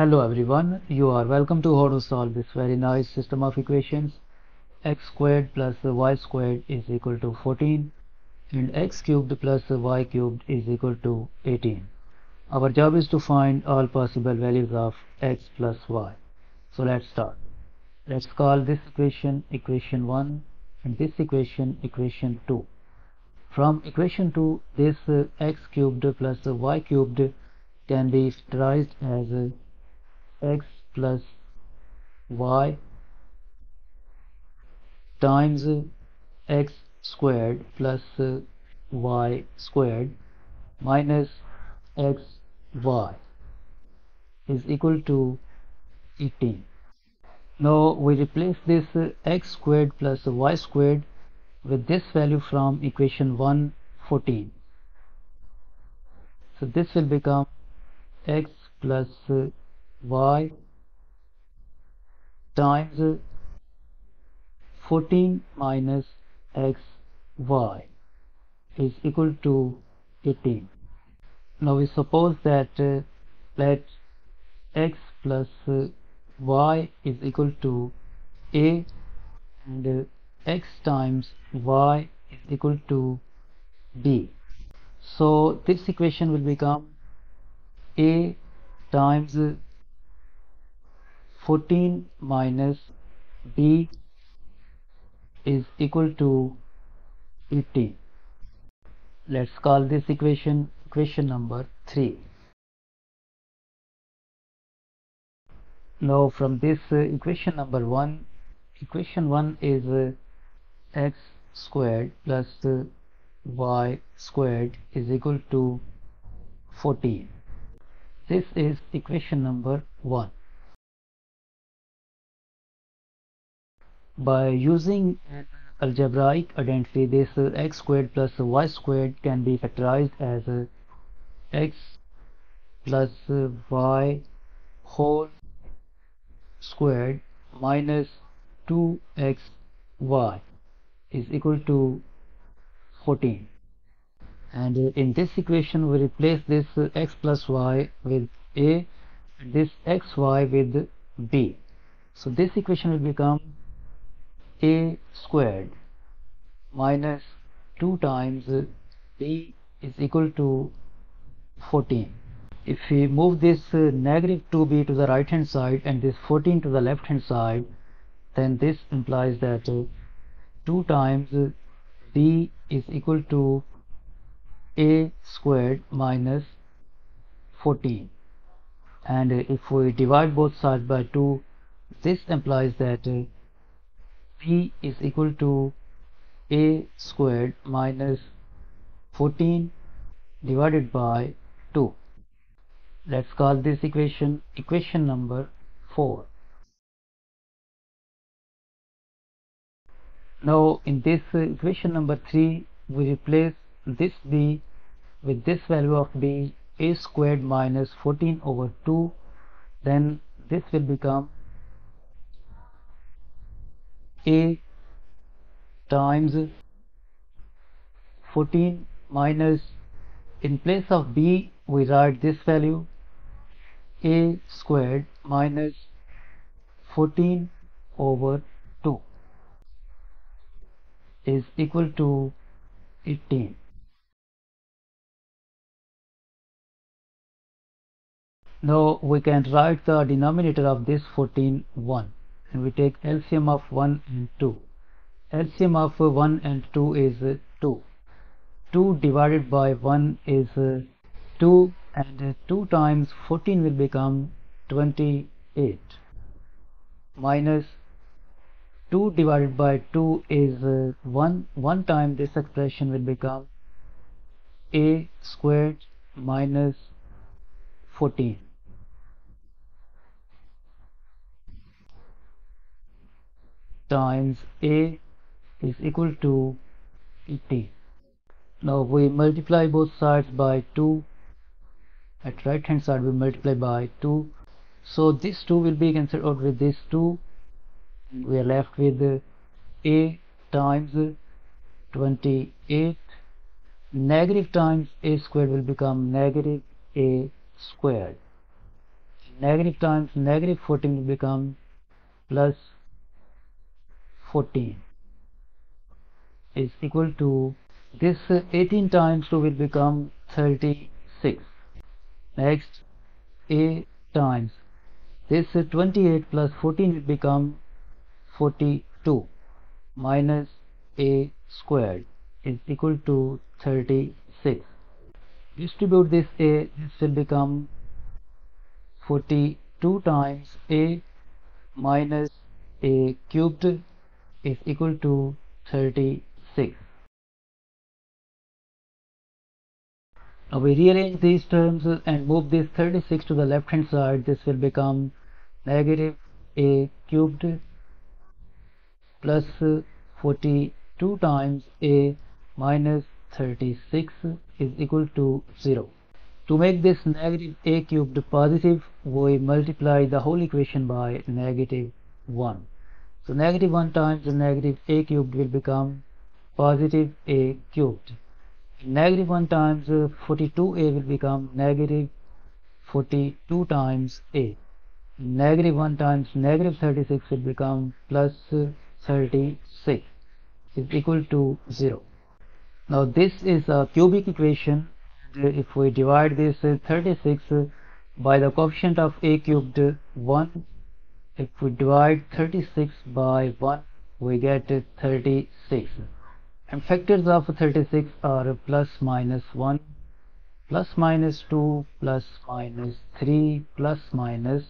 Hello everyone, you are welcome to how to solve this very nice system of equations. X squared plus y squared is equal to 14 and x cubed plus y cubed is equal to 18. Our job is to find all possible values of x plus y. So let's start. Let's call this equation equation 1 and this equation equation 2. From equation 2, this x cubed plus y cubed can be characterized as x plus y times x squared plus y squared minus xy is equal to 18. Now we replace this x squared plus y squared with this value from equation 1, 14. So this will become x plus y times 14 minus xy is equal to 18. Now we suppose that let x plus y is equal to a and x times y is equal to b. So this equation will become a times 14 minus b is equal to 18. Let's call this equation equation number 3. Now from this equation number 1, equation 1 is x squared plus y squared is equal to 14. This is equation number 1. By using an algebraic identity, this x squared plus y squared can be factorized as x plus y whole squared minus 2xy is equal to 14. And in this equation we replace this x plus y with a and this xy with b. So this equation will become a squared minus 2 times b is equal to 14. If we move this negative 2b to the right hand side and this 14 to the left hand side, then this implies that 2 times b is equal to a squared minus 14. And if we divide both sides by 2, this implies that b is equal to a squared minus 14 divided by 2. Let's call this equation equation number 4. Now in this equation number 3, we replace this b with this value of b, a squared minus 14 over 2. Then this will become a times 14 minus, in place of b we write this value, a squared minus 14 over 2 is equal to 18. Now we can write the denominator of this 14 1. And we take LCM of 1 and 2. LCM of 1 and 2 is 2. 2 divided by 1 is 2, and 2 times 14 will become 28 minus 2 divided by 2 is 1. 1 time this expression will become a squared minus 14. Times a is equal to 18. Now we multiply both sides by 2. At right hand side we multiply by 2. So this 2 will be cancelled out with this 2. We are left with a times 28. Negative times a squared will become negative a squared. negative times negative 14 will become plus 14 is equal to this 18 times 2 will become 36. Next, a times this 28 plus 14 will become 42 minus a squared is equal to 36. Distribute this a, this will become 42 times a minus a cubed is equal to 36. Now we rearrange these terms and move this 36 to the left hand side. This will become negative a cubed plus 42 times a minus 36 is equal to 0. To make this negative a cubed positive, we multiply the whole equation by negative 1. So negative 1 times the negative a cubed will become positive a cubed. Negative 1 times 42a will become negative 42 times a. Negative 1 times negative 36 will become plus 36 is equal to 0. Now this is a cubic equation, and if we divide this 36 by the coefficient of a cubed 1, if we divide 36 by 1 we get 36. And factors of 36 are plus minus 1, plus minus 2, plus minus 3, plus minus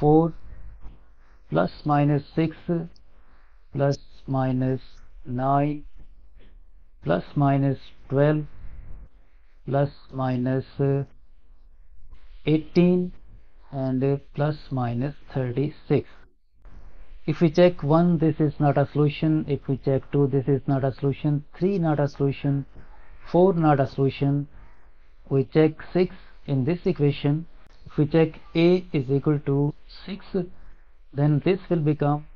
4, plus minus 6, plus minus 9, plus minus 12, plus minus 18, and plus minus 36. If we check 1, this is not a solution. If we check 2, this is not a solution. 3, not a solution. 4, not a solution. We check 6 in this equation. If we check a is equal to 6, then this will become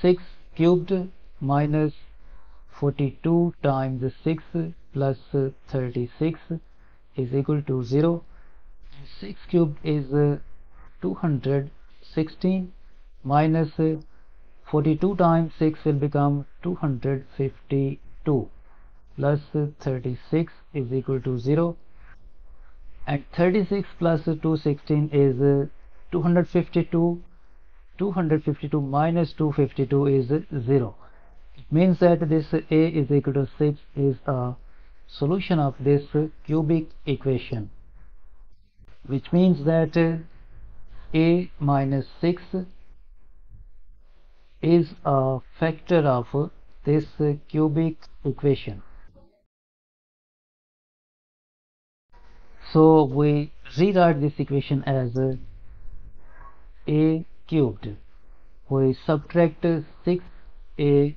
6 cubed minus 42 times 6 plus 36 is equal to 0. 6 cubed is 216. Minus 42 times 6 will become 252 plus 36 is equal to 0, and 36 plus 216 is 252. 252 minus 252 is 0. It means that this a is equal to 6 is a solution of this cubic equation, which means that a minus 6 is a factor of this cubic equation. So we rewrite this equation as a cubed. We subtract 6a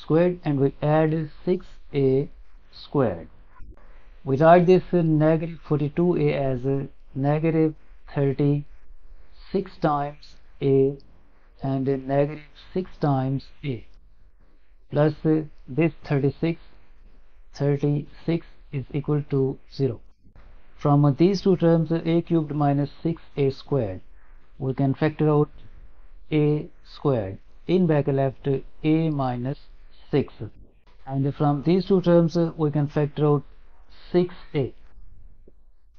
squared and we add 6a squared. We write this negative 42a as negative 36 times a and negative 6 times a plus this 36. 36 is equal to 0. From these two terms, a cubed minus 6a squared, we can factor out a squared. In back left, a minus 6, and from these two terms we can factor out 6a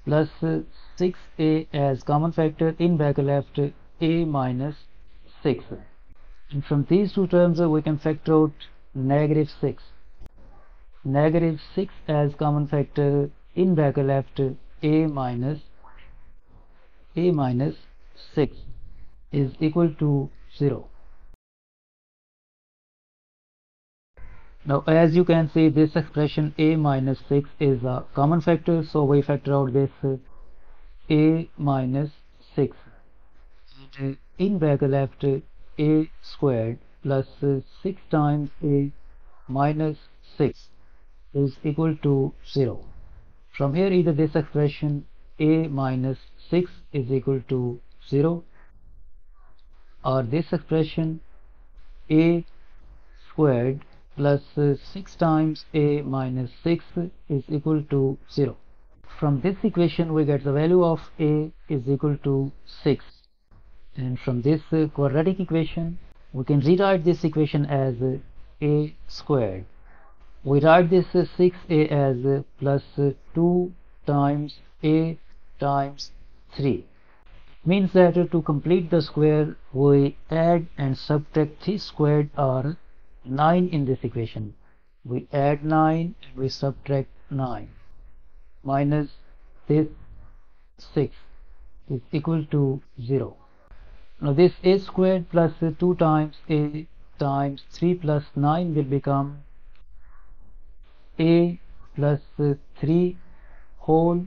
plus 6a as common factor. In back left, a minus 6, and from these two terms we can factor out negative 6. Negative 6 as common factor. In back left, a minus 6 is equal to 0. Now as you can see, this expression a minus 6 is a common factor, so we factor out this a minus 6. In back left, a squared plus 6 times a minus 6 is equal to 0. From here, either this expression a minus 6 is equal to 0, or this expression a squared plus 6 times a minus 6 is equal to 0. from this equation we get the value of a is equal to 6, and from this quadratic equation we can rewrite this equation as a squared. We write this 6a as plus 2 times a times 3. Means that to complete the square we add and subtract 3 squared or 9 in this equation. We add 9 and we subtract 9 minus this 6 is equal to 0. Now this a squared plus 2 times a times 3 plus 9 will become a plus 3 whole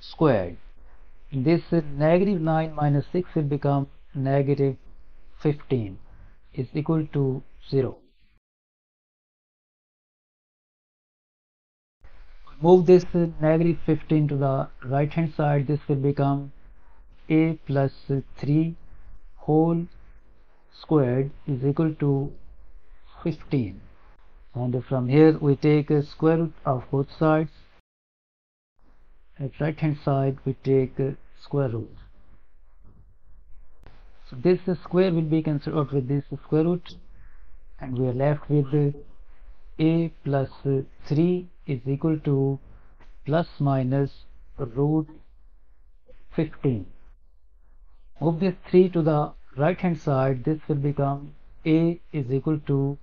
squared. This negative 9 minus 6 will become negative 15 is equal to 0. Move this negative 15 to the right hand side. This will become a plus 3 whole squared is equal to 15, and from here we take a square root of both sides. At right hand side we take a square root, so this square will be cancelled out with this square root, and we are left with a plus 3 is equal to plus minus root 15. Move this 3 to the right hand side. This will become a is equal to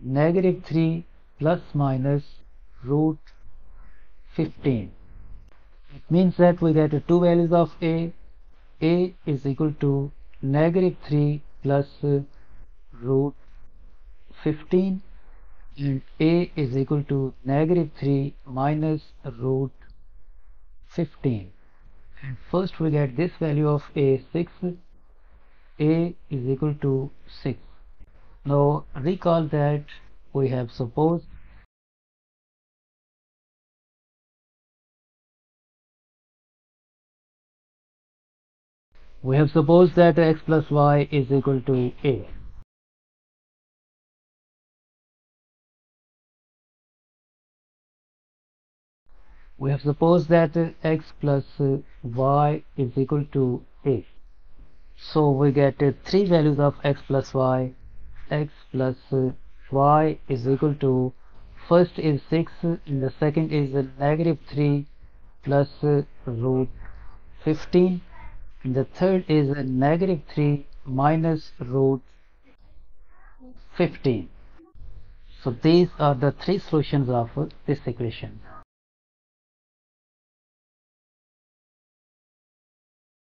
negative 3 plus minus root 15. It means that we get two values of a. a is equal to negative 3 plus root 15, and a is equal to negative 3 minus root 15. And first we get this value of a, 6. a is equal to 6. Now recall that we have supposed that x plus y is equal to a. We have supposed that x plus y is equal to a. So we get three values of x plus y. X plus y is equal to, first is 6 and the second is negative 3 plus root 15, and the third is negative 3 minus root 15. So these are the three solutions of this equation.